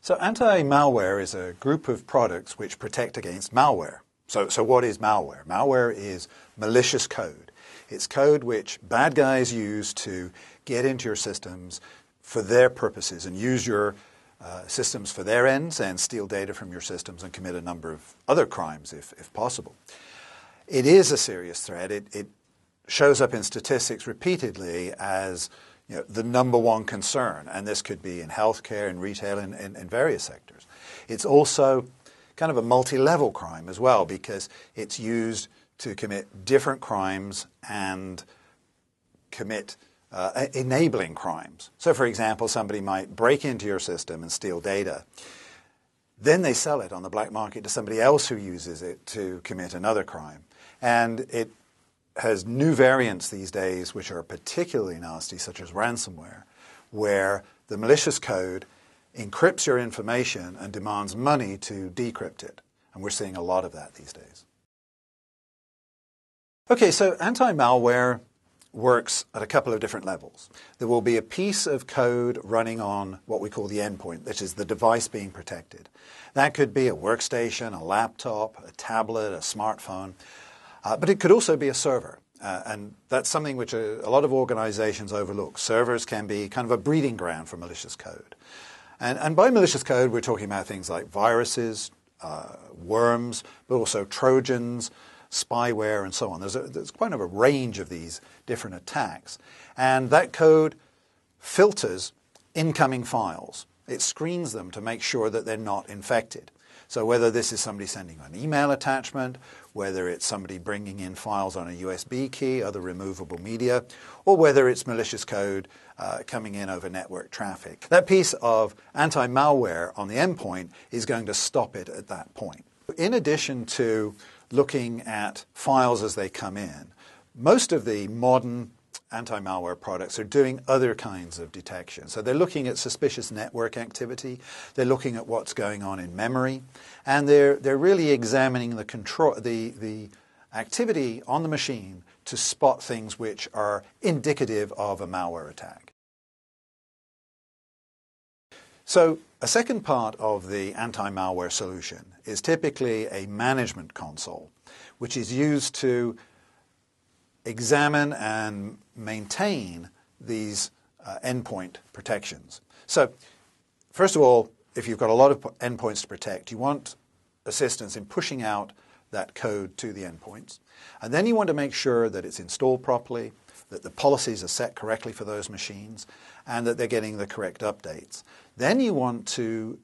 So anti-malware is a group of products which protect against malware. So what is malware? Malware is malicious code. It's code which bad guys use to get into your systems for their purposes and use your systems for their ends and steal data from your systems and commit a number of other crimes if possible. It is a serious threat. It shows up in statistics repeatedly as the number one concern, and this could be in healthcare, in retail, in various sectors. It's also kind of a multi-level crime as well, because it's used to commit different crimes and commit enabling crimes. So, for example, somebody might break into your system and steal data. Then they sell it on the black market to somebody else who uses it to commit another crime. And it has new variants these days which are particularly nasty, such as ransomware, where the malicious code encrypts your information and demands money to decrypt it. And we're seeing a lot of that these days. Okay, so anti-malware works at a couple of different levels. There will be a piece of code running on what we call the endpoint, which is the device being protected. That could be a workstation, a laptop, a tablet, a smartphone. But it could also be a server, and that's something which a lot of organizations overlook. Servers can be kind of a breeding ground for malicious code. And by malicious code, we're talking about things like viruses, worms, but also Trojans, spyware, and so on. There's quite a range of these different attacks. And that code filters incoming files. It screens them to make sure that they're not infected. So whether this is somebody sending an email attachment, whether it's somebody bringing in files on a USB key, other removable media, or whether it's malicious code coming in over network traffic. That piece of anti-malware on the endpoint is going to stop it at that point. In addition to looking at files as they come in, most of the modern anti-malware products are doing other kinds of detection. So they're looking at suspicious network activity, they're looking at what's going on in memory, and they're really examining the control, the activity on the machine to spot things which are indicative of a malware attack. So a second part of the anti-malware solution is typically a management console, which is used to examine and maintain these endpoint protections. So, first of all, if you've got a lot of endpoints to protect, you want assistance in pushing out that code to the endpoints. And then you want to make sure that it's installed properly, that the policies are set correctly for those machines, and that they're getting the correct updates. Then you want to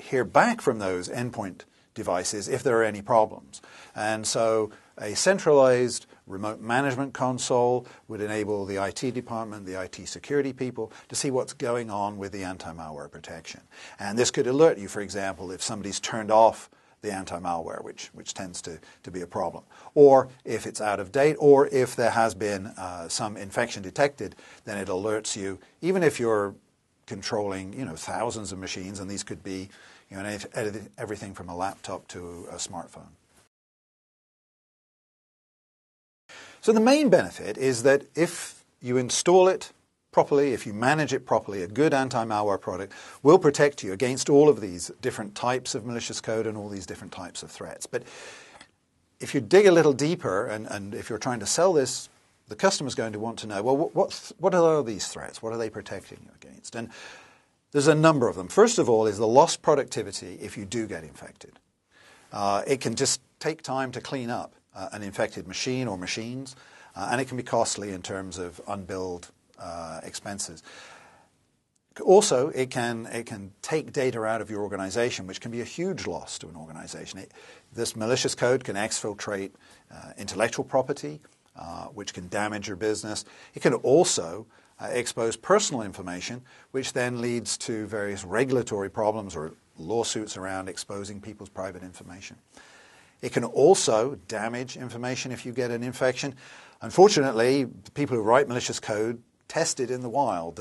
hear back from those endpoint devices if there are any problems. And so a centralized remote management console would enable the IT department, the IT security people, to see what's going on with the anti-malware protection. And this could alert you, for example, if somebody's turned off the anti-malware, which tends to be a problem, or if it's out of date, or if there has been some infection detected, then it alerts you, even if you're controlling thousands of machines, and these could be everything from a laptop to a smartphone. So the main benefit is that if you install it properly, if you manage it properly, a good anti-malware product will protect you against all of these different types of malicious code and all these different types of threats. But if you dig a little deeper, and if you're trying to sell this, the customer's going to want to know, well, what are these threats? What are they protecting you against? And there's a number of them. First of all is the lost productivity if you do get infected. It can just take time to clean up an infected machine or machines, and it can be costly in terms of unbilled expenses. Also, it can take data out of your organization, which can be a huge loss to an organization. This malicious code can exfiltrate intellectual property, which can damage your business. It can also expose personal information, which then leads to various regulatory problems or lawsuits around exposing people's private information. It can also damage information if you get an infection. Unfortunately, the people who write malicious code test it in the wild.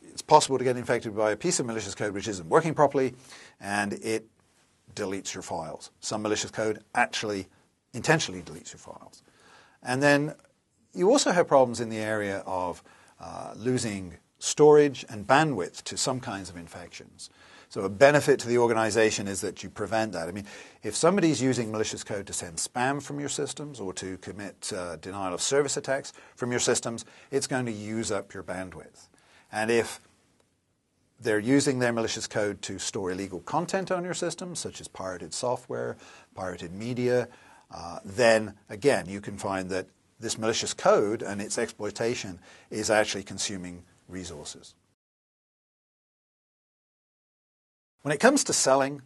It's possible to get infected by a piece of malicious code which isn't working properly, and it deletes your files. Some malicious code actually intentionally deletes your files. And then you also have problems in the area of losing storage and bandwidth to some kinds of infections. So a benefit to the organization is that you prevent that. I mean, if somebody's using malicious code to send spam from your systems or to commit denial of service attacks from your systems, it's going to use up your bandwidth. And if they're using their malicious code to store illegal content on your systems, such as pirated software, pirated media, then again, you can find that this malicious code and its exploitation is actually consuming resources. When it comes to selling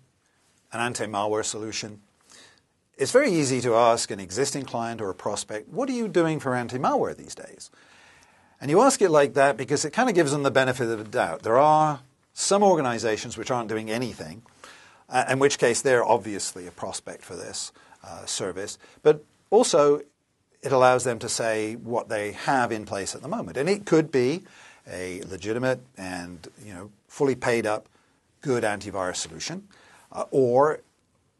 an anti-malware solution, it's very easy to ask an existing client or a prospect, what are you doing for anti-malware these days? And you ask it like that because it kind of gives them the benefit of the doubt. There are some organizations which aren't doing anything, in which case they're obviously a prospect for this service, but also it allows them to say what they have in place at the moment. And it could be a legitimate and, you know, fully paid up good antivirus solution, or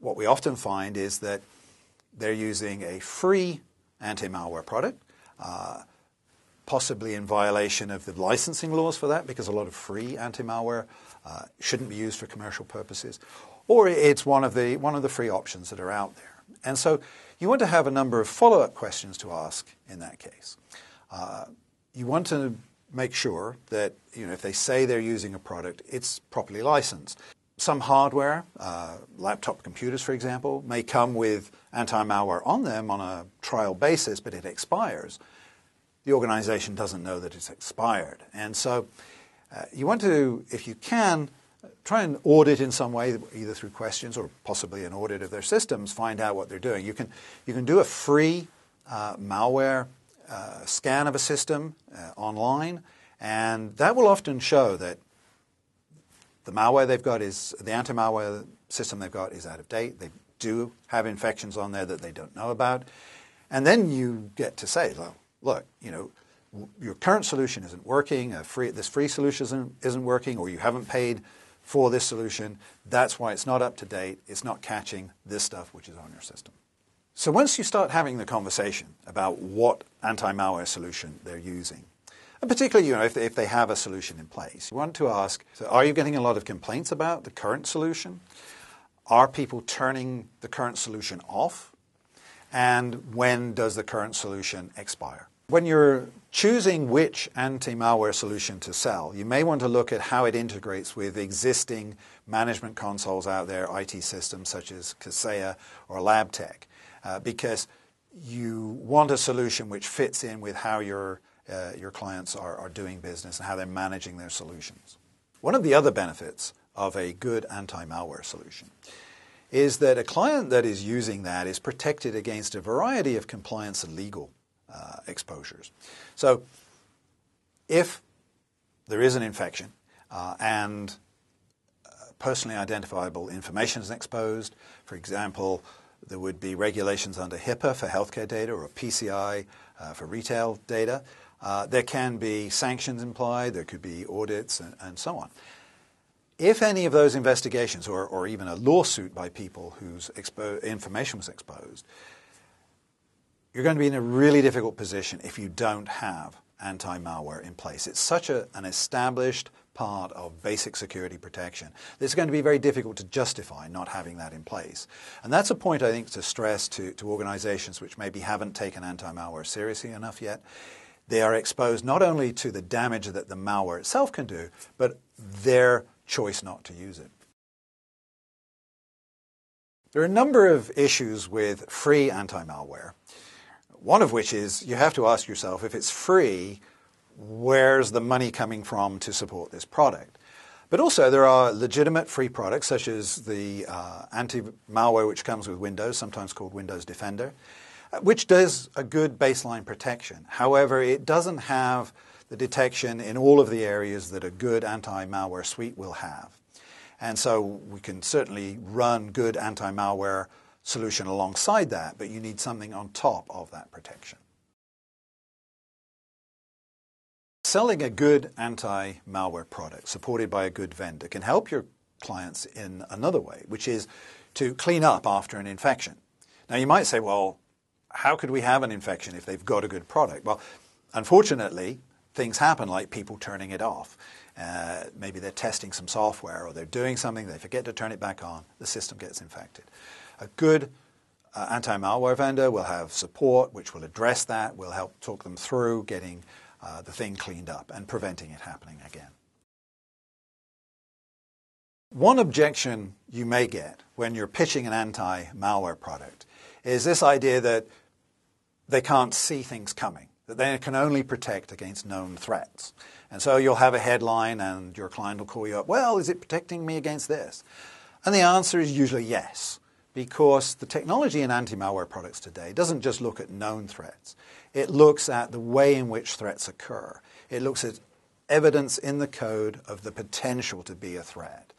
what we often find is that they're using a free anti-malware product, possibly in violation of the licensing laws for that, because a lot of free anti-malware shouldn't be used for commercial purposes, or it's one of the free options that are out there. And so you want to have a number of follow-up questions to ask in that case. You want to make sure that, you know, if they say they're using a product, it's properly licensed. Some hardware, laptop computers, for example, may come with anti-malware on them on a trial basis, but it expires. The organization doesn't know that it's expired. And so you want to, if you can, try and audit in some way, either through questions or possibly an audit of their systems, find out what they're doing. You can do a free malware scan of a system online, and that will often show that the malware they've got is, the anti-malware system they've got is out of date. They do have infections on there that they don't know about. And then you get to say, well, look, you know, your current solution isn't working, this free solution isn't working, or you haven't paid for this solution. That's why it's not up to date. It's not catching this stuff which is on your system. So once you start having the conversation about what anti-malware solution they're using, and particularly, you know, if they have a solution in place, you want to ask, so are you getting a lot of complaints about the current solution? Are people turning the current solution off? And when does the current solution expire? When you're choosing which anti-malware solution to sell, you may want to look at how it integrates with existing management consoles out there, IT systems such as Kaseya or Labtech. Because you want a solution which fits in with how your clients are doing business and how they're managing their solutions. One of the other benefits of a good anti-malware solution is that a client that is using that is protected against a variety of compliance and legal exposures. So if there is an infection and personally identifiable information is exposed, for example, there would be regulations under HIPAA for healthcare data or PCI for retail data. There can be sanctions implied, there could be audits and so on. If any of those investigations or even a lawsuit by people whose information was exposed, you're going to be in a really difficult position if you don't have anti-malware in place. It's such an established part of basic security protection. It's going to be very difficult to justify not having that in place. And that's a point I think to stress to organizations which maybe haven't taken anti-malware seriously enough yet. They are exposed not only to the damage that the malware itself can do, but their choice not to use it. There are a number of issues with free anti-malware. One of which is you have to ask yourself, if it's free, where's the money coming from to support this product? But also there are legitimate free products such as the anti-malware which comes with Windows, sometimes called Windows Defender, which does a good baseline protection. However, it doesn't have the detection in all of the areas that a good anti-malware suite will have. And so we can certainly run good anti-malware solution alongside that, but you need something on top of that protection. Selling a good anti-malware product supported by a good vendor can help your clients in another way, which is to clean up after an infection. Now you might say, well, how could we have an infection if they've got a good product? Well, unfortunately, things happen like people turning it off. Maybe they're testing some software or they're doing something, they forget to turn it back on, the system gets infected. A good anti-malware vendor will have support which will address that, will help talk them through getting the thing cleaned up and preventing it happening again. One objection you may get when you're pitching an anti-malware product is this idea that they can't see things coming, that they can only protect against known threats. And so you'll have a headline and your client will call you up, well, is it protecting me against this? And the answer is usually yes, because the technology in anti-malware products today doesn't just look at known threats. It looks at the way in which threats occur. It looks at evidence in the code of the potential to be a threat.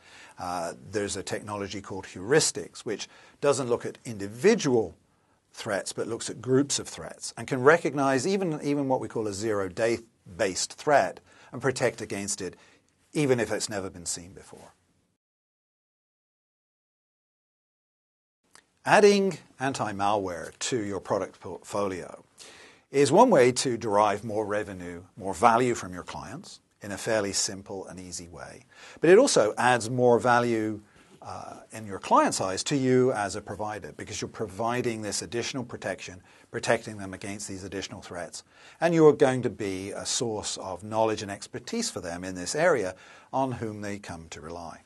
There's a technology called heuristics, which doesn't look at individual threats, but looks at groups of threats and can recognize even what we call a zero-day based threat and protect against it, even if it's never been seen before. Adding anti-malware to your product portfolio is one way to derive more revenue, more value from your clients in a fairly simple and easy way. But it also adds more value in your client's eyes to you as a provider, because you're providing this additional protection, protecting them against these additional threats. And you're going to be a source of knowledge and expertise for them in this area on whom they come to rely.